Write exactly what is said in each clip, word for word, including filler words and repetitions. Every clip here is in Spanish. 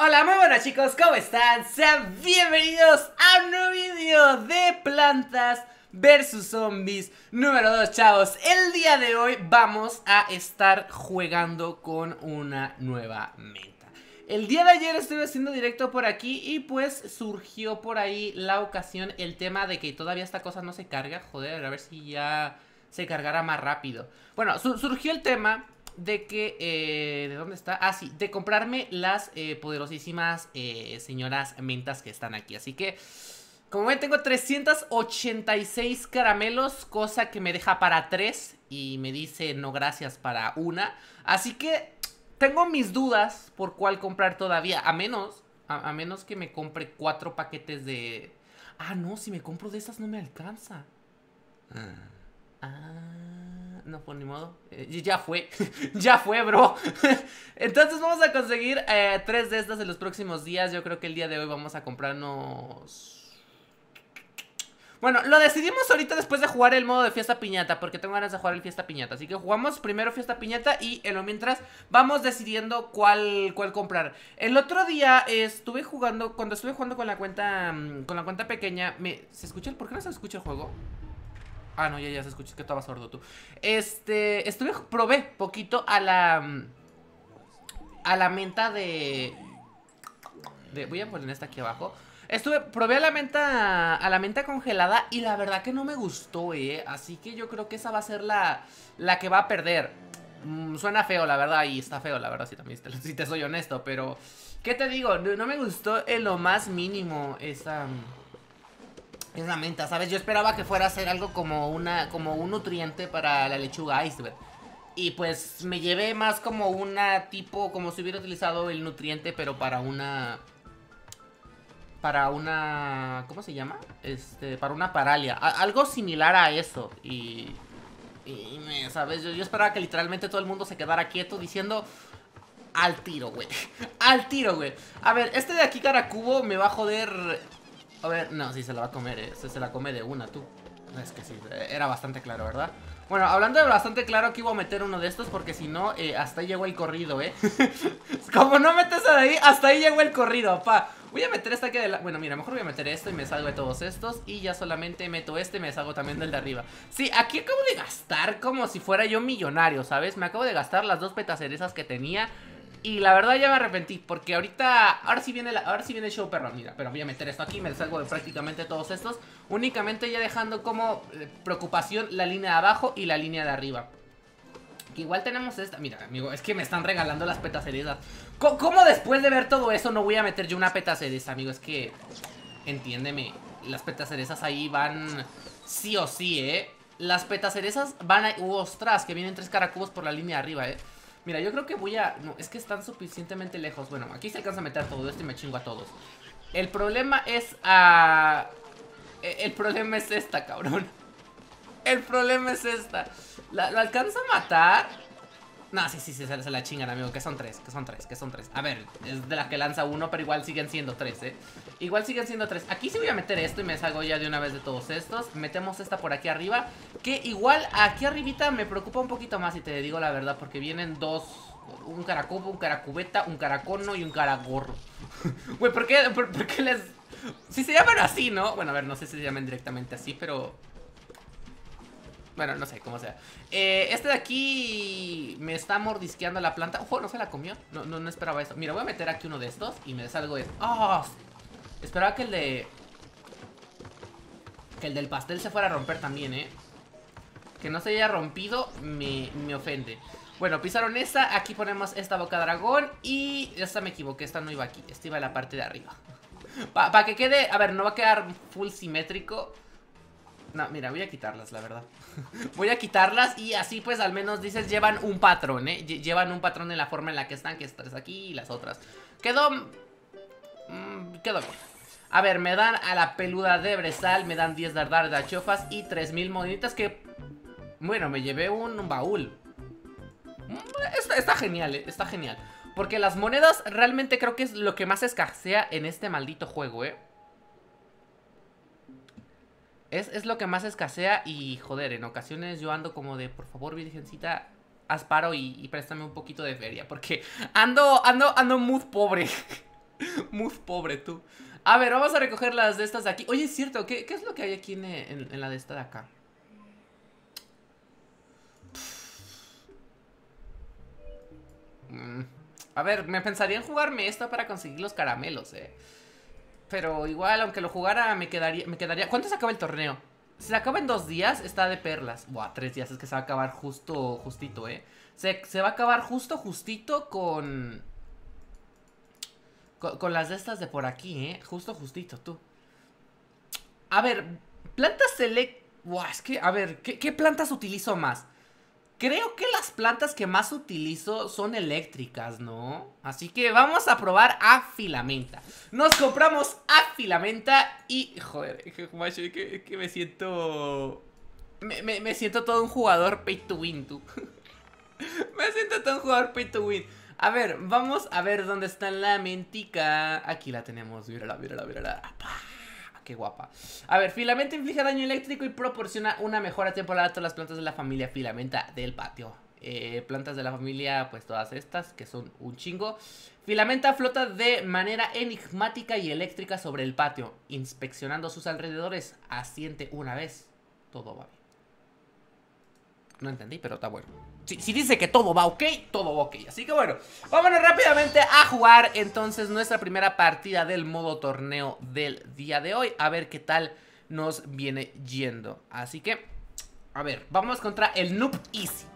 Hola, muy buenas chicos, ¿cómo están? Sean bienvenidos a un nuevo video de Plantas versus Zombies número dos, chavos. El día de hoy vamos a estar jugando con una nueva meta. El día de ayer estuve haciendo directo por aquí y pues surgió por ahí la ocasión el tema de que todavía esta cosa no se carga. Joder, a ver si ya se cargará más rápido. Bueno, su- surgió el tema... de que, eh, ¿de dónde está? Ah, sí, de comprarme las eh, poderosísimas eh, señoras mentas que están aquí. Así que, como ven, tengo trescientos ochenta y seis caramelos, cosa que me deja para tres y me dice no gracias para una. Así que tengo mis dudas por cuál comprar todavía, a menos, a, a menos que me compre cuatro paquetes de... Ah, no, si me compro de esas no me alcanza. Ah... No, por ni modo, eh, ya fue, ya fue, bro. Entonces vamos a conseguir eh, tres de estas en los próximos días. Yo creo que el día de hoy vamos a comprarnos... Bueno, lo decidimos ahorita después de jugar el modo de fiesta piñata, porque tengo ganas de jugar el fiesta piñata. Así que jugamos primero fiesta piñata y en lo mientras vamos decidiendo cuál, cuál comprar. El otro día eh, estuve jugando, cuando estuve jugando con la cuenta con la cuenta pequeña me... ¿Se escucha el... ¿Por qué no se escucha el juego? Ah, no, ya, ya se escucha, es que estaba sordo tú. Este, estuve, probé poquito a la A la menta de, de voy a poner esta aquí abajo. Estuve, probé a la menta A la menta congelada y la verdad que no me gustó, eh, así que yo creo que esa va a ser la, la que va a perder. mm, Suena feo, la verdad, y está feo, la verdad, si, también, si te soy honesto. Pero, ¿qué te digo? No, no me gustó en lo más mínimo esa... Es la menta, ¿sabes? Yo esperaba que fuera a ser algo como una como un nutriente para la lechuga iceberg. Y pues me llevé más como una tipo... Como si hubiera utilizado el nutriente, pero para una... Para una... ¿Cómo se llama? Este, para una paralia. A, algo similar a eso. Y... y me, ¿sabes? Yo, yo esperaba que literalmente todo el mundo se quedara quieto diciendo... Al tiro, güey. Al tiro, güey. A ver, este de aquí, Caracubo, me va a joder... A ver, no, sí se la va a comer, eh. Se, se la come de una, tú. Es que sí, era bastante claro, ¿verdad? Bueno, hablando de bastante claro, que iba a meter uno de estos porque si no, eh, hasta ahí llegó el corrido, ¿eh? Como no metes a de ahí, hasta ahí llegó el corrido, pa. Voy a meter esta aquí de la... Bueno, mira, mejor voy a meter esto y me salgo de todos estos. Y ya solamente meto este y me salgo también del de arriba. Sí, aquí acabo de gastar como si fuera yo millonario, ¿sabes? Me acabo de gastar las dos petacerezas que tenía. Y la verdad ya me arrepentí, porque ahorita, ahora sí viene, la, ahora sí viene el show perro, mira. Pero voy a meter esto aquí, me salgo de prácticamente todos estos. Únicamente ya dejando como preocupación la línea de abajo y la línea de arriba. Que igual tenemos esta, mira amigo, es que me están regalando las petacerizas. ¿Cómo, ¿Cómo después de ver todo eso no voy a meter yo una petaceriza, amigo? Es que, entiéndeme, las petacerizas ahí van sí o sí, eh. Las petacerizas van a... Ostras, que vienen tres caracubos por la línea de arriba, eh. Mira, yo creo que voy a... No, es que están suficientemente lejos. Bueno, aquí se alcanza a meter todo esto y me chingo a todos. El problema es a... Uh... El problema es esta, cabrón. El problema es esta. ¿La, ¿la alcanza a matar? No, sí, sí, sí, se, se la chingan, amigo. Que son tres, que son tres, que son tres. A ver, es de las que lanza uno, pero igual siguen siendo tres, eh. Igual siguen siendo tres. Aquí sí voy a meter esto y me salgo ya de una vez de todos estos. Metemos esta por aquí arriba, que igual aquí arribita me preocupa un poquito más, si te digo la verdad, porque vienen dos. Un caracubo, un caracubeta, un caracono y un caragorro. Güey, ¿por qué, por, por qué les...? Si se llaman así, ¿no? Bueno, a ver, no sé si se llaman directamente así, pero... Bueno, no sé, cómo sea. Eh, este de aquí me está mordisqueando la planta. Ojo, no se la comió. No, no, no esperaba eso. Mira, voy a meter aquí uno de estos y me salgo de... ¡Oh! Esperaba que el de... Que el del pastel se fuera a romper también, ¿eh? Que no se haya rompido me, me ofende. Bueno, pisaron esta. Aquí ponemos esta boca dragón. Y esta me equivoqué. Esta no iba aquí. Esta iba en la parte de arriba. Para pa que quede... A ver, no va a quedar full simétrico. No, mira, voy a quitarlas, la verdad. Voy a quitarlas y así pues al menos dices llevan un patrón, ¿eh? Llevan un patrón en la forma en la que están, que estás aquí y las otras. Quedó... Mm, quedó bien. A ver, me dan a la peluda de Bresal, me dan diez dardar de achofas y tres mil moneditas que... Bueno, me llevé un, un baúl. Está, está genial, ¿eh? Está genial. Porque las monedas realmente creo que es lo que más escasea en este maldito juego, ¿eh? Es, es lo que más escasea y, joder, en ocasiones yo ando como de, por favor, virgencita, haz paro y, y préstame un poquito de feria. Porque ando, ando, ando mood pobre. Muy pobre tú. A ver, vamos a recoger las de estas de aquí. Oye, es cierto, ¿qué, qué es lo que hay aquí en, en, en la de esta de acá? Mm. A ver, me pensaría en jugarme esta para conseguir los caramelos, eh. Pero igual, aunque lo jugara, me quedaría, me quedaría... ¿Cuánto se acaba el torneo? Si se acaba en dos días, está de perlas. Buah, tres días, es que se va a acabar justo, justito, eh. Se, se va a acabar justo, justito con... Con, con las de estas de por aquí, eh. Justo, justito, tú. A ver, plantas select... Buah, es que, a ver, ¿qué, qué plantas utilizo más? Creo que las plantas que más utilizo son eléctricas, ¿no? Así que vamos a probar a Filamenta. Nos compramos a Filamenta y... Joder, que, que me siento... Me, me, me siento todo un jugador pay to win, tú. Me siento todo un jugador pay to win. A ver, vamos a ver dónde está la mentica. Aquí la tenemos, mírala, mírala, mírala. ¡Apa! Qué guapa. A ver, Filamenta inflige daño eléctrico y proporciona una mejora temporal a todas las plantas de la familia Filamenta del patio. Eh, plantas de la familia, pues todas estas, que son un chingo. Filamenta flota de manera enigmática y eléctrica sobre el patio, inspeccionando sus alrededores. Asiente una vez. Todo va bien. No entendí, pero está bueno. Si, si dice que todo va ok, todo va ok. Así que bueno, vámonos rápidamente a jugar entonces nuestra primera partida del modo torneo del día de hoy. A ver qué tal nos viene yendo. Así que, a ver, vamos contra el Noob Easy.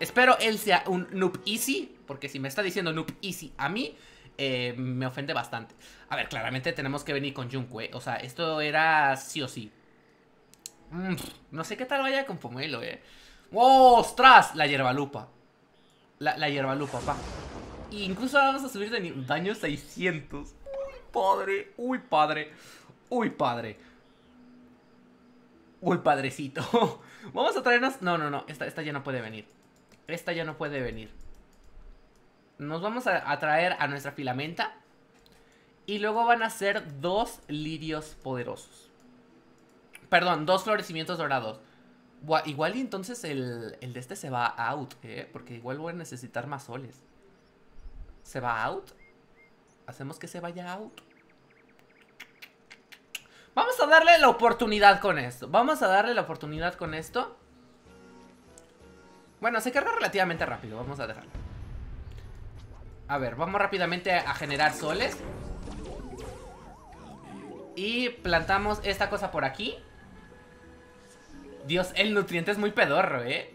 Espero él sea un Noob Easy, porque si me está diciendo Noob Easy a mí, eh, me ofende bastante. A ver, claramente tenemos que venir con Junko, eh. O sea, esto era sí o sí. Mm, no sé qué tal vaya con Pomelo, eh. ¡Ostras! La hierbalupa. La, la hierbalupa, pa. E incluso ahora vamos a subir de daño seiscientos. ¡Uy, padre! ¡Uy, padre! ¡Uy, padre! ¡Uy, padrecito! Vamos a traernos... No, no, no. Esta, esta ya no puede venir. Esta ya no puede venir. Nos vamos a, a traer a nuestra Filamenta. Y luego van a ser dos lirios poderosos. Perdón, dos florecimientos dorados. Igual y entonces el, el de este se va out, ¿eh? Porque igual voy a necesitar más soles. ¿Se va out? ¿Hacemos que se vaya out? Vamos a darle la oportunidad con esto. Vamos a darle la oportunidad con esto. Bueno, se carga relativamente rápido. Vamos a dejarlo. A ver, vamos rápidamente a generar soles. Y plantamos esta cosa por aquí. Dios, el nutriente es muy pedorro, eh.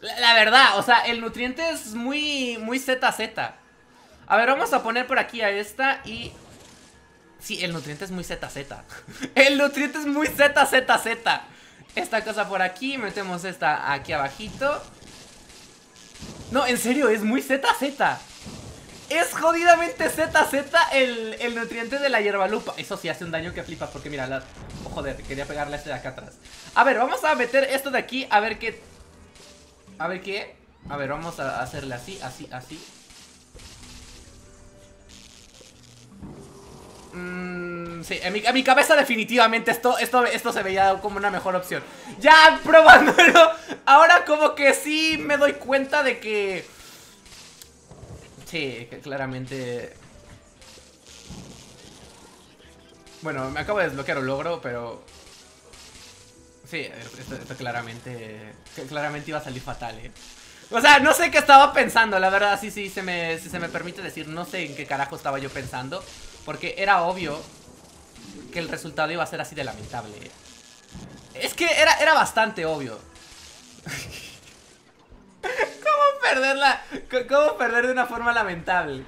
La, la verdad, o sea, el nutriente es muy, muy Z Z. A ver, vamos a poner por aquí a esta y... Sí, el nutriente es muy Z Z. El nutriente es muy Z Z Z. Esta cosa por aquí, metemos esta aquí abajito. No, en serio, es muy Z Z. Es jodidamente Z Z el, el nutriente de la hierbalupa. Eso sí, hace un daño que flipas, porque mira, la... Oh, joder, quería pegarle a este de acá atrás. A ver, vamos a meter esto de aquí, a ver qué... A ver qué... A ver, vamos a hacerle así, así, así. Mm, sí, en mi, en mi cabeza definitivamente esto, esto, esto se veía como una mejor opción. Ya probándolo, ahora como que sí me doy cuenta de que... Sí, claramente. Bueno, me acabo de desbloquear un logro, pero... Sí, esto, esto claramente... Claramente iba a salir fatal, eh. O sea, no sé qué estaba pensando, la verdad. Sí, sí, se me, si se me permite decir, no sé en qué carajo estaba yo pensando. Porque era obvio que el resultado iba a ser así de lamentable, eh. Es que era, era bastante obvio. ¿Cómo perderla? ¿Cómo perder de una forma lamentable?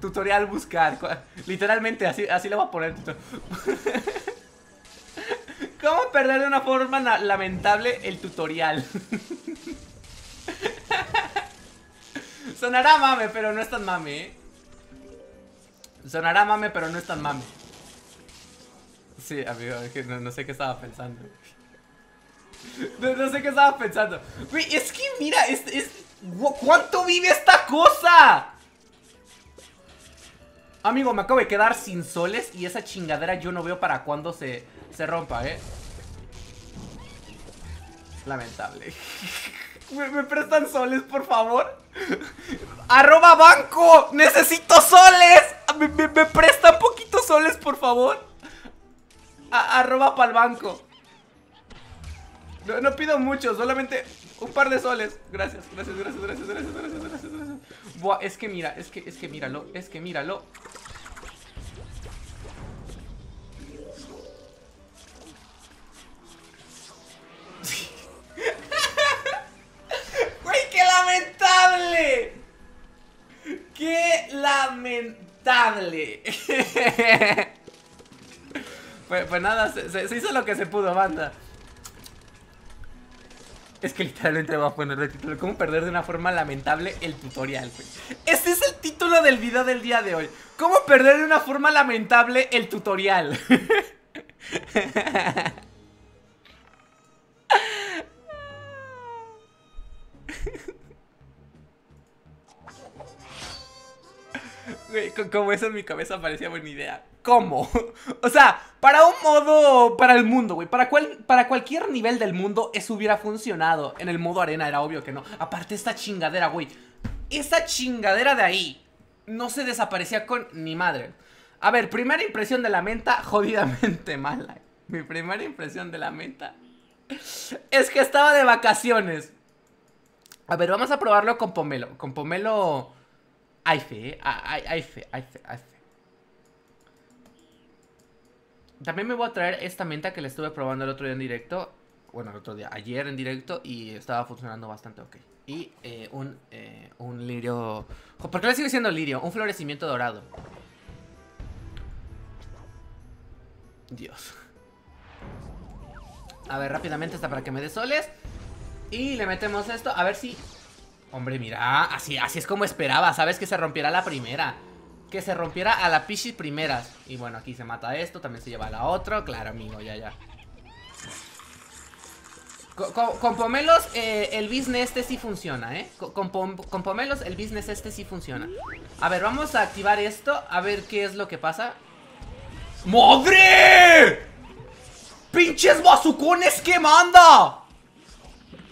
Tutorial buscar. Literalmente, así, así lo voy a poner. ¿Cómo perder de una forma lamentable el tutorial? Sonará mame, pero no es tan mame, ¿eh? Sonará mame, pero no es tan mame. Sí, amigo, es que no, no sé qué estaba pensando. No, no sé qué estaba pensando. Güey, es que mira, es, es... ¿Cuánto vive esta cosa? Amigo, me acabo de quedar sin soles. Y esa chingadera yo no veo para cuándo se, se rompa, eh. Lamentable. ¿Me, me prestan soles, por favor? Arroba banco. Necesito soles. Me, me, ¿Me prestan poquitos soles, por favor? A arroba pa'l banco. No, no pido mucho, solamente un par de soles. Gracias, gracias, gracias, gracias, gracias, gracias, gracias, gracias. Buah, es que mira, es que, es que míralo, es que míralo. Güey, qué lamentable. Qué lamentable. Pues, pues nada, se, se, se hizo lo que se pudo, banda. Es que literalmente voy a poner de título cómo perder de una forma lamentable el tutorial, güey. Este es el título del video del día de hoy. Cómo perder de una forma lamentable el tutorial. Güey, como eso en mi cabeza parecía buena idea. ¿Cómo? O sea, para un modo, para el mundo, güey, para, cual, para cualquier nivel del mundo eso hubiera funcionado. En el modo arena era obvio que no. Aparte esta chingadera, güey, esa chingadera de ahí no se desaparecía con ni madre. A ver, primera impresión de la menta jodidamente mala. Mi primera impresión de la menta es que estaba de vacaciones. A ver, vamos a probarlo con pomelo. Con pomelo... Hay fe, eh, hay, hay fe, hay fe, hay fe. También me voy a traer esta menta que la estuve probando el otro día en directo. Bueno, el otro día, ayer en directo. Y estaba funcionando bastante ok. Y eh, un, eh, un lirio... ¿Por qué le sigue siendo lirio? Un florecimiento dorado. Dios. A ver, rápidamente hasta para que me dé soles. Y le metemos esto, a ver si... Hombre, mira, así, así es como esperaba. Sabes que se rompiera la primera. Que se rompiera a la pichi primeras. Y bueno, aquí se mata esto, también se lleva a la otra. Claro, amigo, ya, ya. Con, con, con pomelos, eh, el business este sí funciona, ¿eh? Con, con, con pomelos, el business este sí funciona. A ver, vamos a activar esto. A ver qué es lo que pasa. ¡Madre! ¡Pinches bazucones que manda!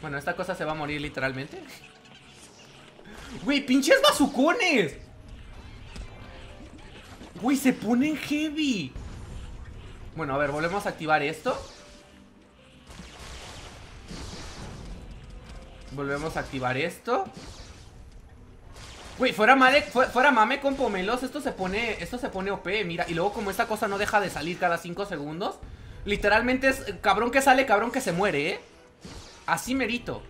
Bueno, esta cosa se va a morir literalmente. ¡Güey, pinches bazucones! Güey, se ponen heavy. Bueno, a ver, volvemos a activar esto. Volvemos a activar esto. Güey, fuera, male, fuera, fuera mame con pomelos. Esto se pone, esto se pone O P, mira. Y luego como esta cosa no deja de salir cada cinco segundos. Literalmente es cabrón que sale, cabrón que se muere, ¿eh? Así merito.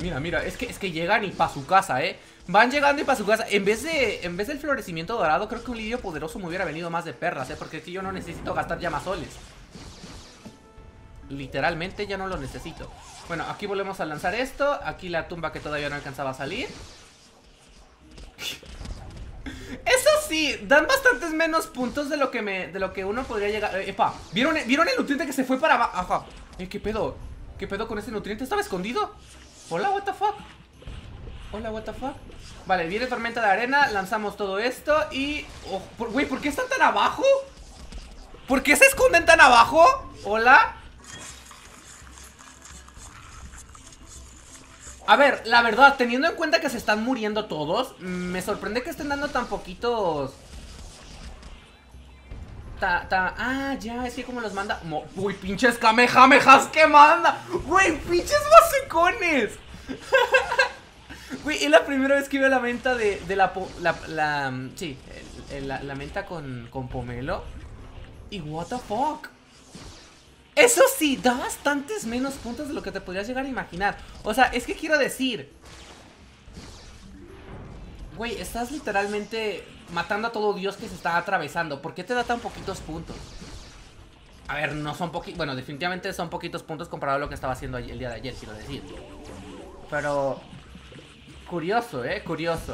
Mira, mira, es que, es que llegan y pa' su casa, ¿eh? Van llegando y para su casa. En vez de, en vez del florecimiento dorado, creo que un lirio poderoso me hubiera venido más de perras, ¿eh? Porque aquí yo no necesito gastar llamasoles. Literalmente ya no lo necesito. Bueno, aquí volvemos a lanzar esto. Aquí la tumba que todavía no alcanzaba a salir. Eso sí, dan bastantes menos puntos de lo que me, de lo que uno podría llegar. eh, Epa, ¿vieron, ¿vieron el nutriente que se fue para abajo? Ajá. Eh, ¿qué pedo? ¿Qué pedo con ese nutriente? ¿Estaba escondido? Hola, what the fuck. Hola, what the fuck. Vale, viene tormenta de arena, lanzamos todo esto y... Oh, por... Güey, ¿por qué están tan abajo? ¿Por qué se esconden tan abajo? Hola. A ver, la verdad, teniendo en cuenta que se están muriendo todos, me sorprende que estén dando tan poquitos... Ta, ta... Ah, ya, es que como los manda... Mo... Uy, pinches kamehamehas que manda. Güey, pinches bazucones. Güey, es la primera vez que veo la menta de, de la, po, la, la... Sí, la, la menta con, con pomelo. Y what the fuck. Eso sí, da bastantes menos puntos de lo que te podrías llegar a imaginar. O sea, es que quiero decir, güey, estás literalmente matando a todo Dios que se está atravesando. ¿Por qué te da tan poquitos puntos? A ver, no son poquitos. Bueno, definitivamente son poquitos puntos comparado a lo que estaba haciendo el día de ayer, quiero decir. Pero... curioso, eh, curioso.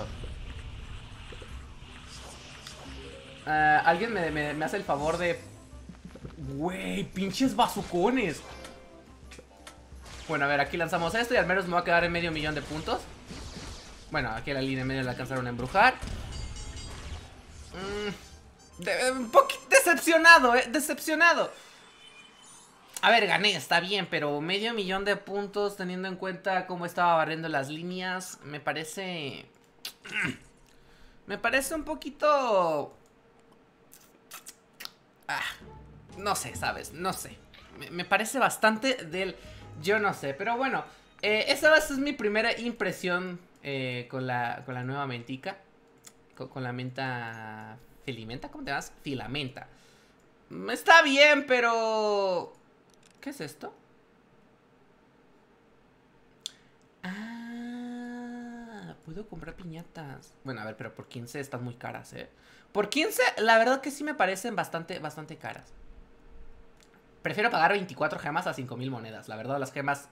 uh, Alguien me, me, me hace el favor de... Güey, pinches bazucones. Bueno, a ver, aquí lanzamos esto y al menos me va a quedar en medio millón de puntos. Bueno, aquí la línea en medio la alcanzaron a embrujar. mm, de, Un poquito decepcionado, eh, decepcionado. A ver, gané, está bien, pero medio millón de puntos teniendo en cuenta cómo estaba barriendo las líneas, me parece... Me parece un poquito... Ah, no sé, ¿sabes? No sé. Me, me parece bastante del... Yo no sé, pero bueno. Eh, esa es mi primera impresión eh, con, la, con la nueva mentica. Con, con la menta... ¿Filamenta? ¿Cómo te llamas? Filamenta. Está bien, pero... ¿Qué es esto? Ah, puedo comprar piñatas. Bueno, a ver, pero por quince están muy caras, ¿eh? Por quince, la verdad que sí me parecen bastante, bastante caras. Prefiero pagar veinticuatro gemas a cinco mil monedas. La verdad, las gemas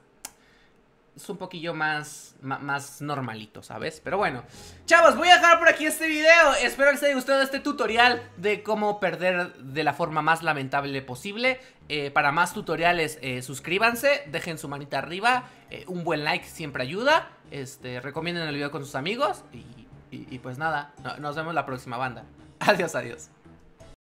es un poquillo más, más normalito, ¿sabes? Pero bueno, chavos, voy a dejar por aquí este video. Espero que les haya gustado este tutorial de cómo perder de la forma más lamentable posible. eh, Para más tutoriales, eh, suscríbanse, dejen su manita arriba, eh, un buen like siempre ayuda. Este, recomienden el video con sus amigos. Y, y, y pues nada, nos vemos la próxima, banda. Adiós, adiós.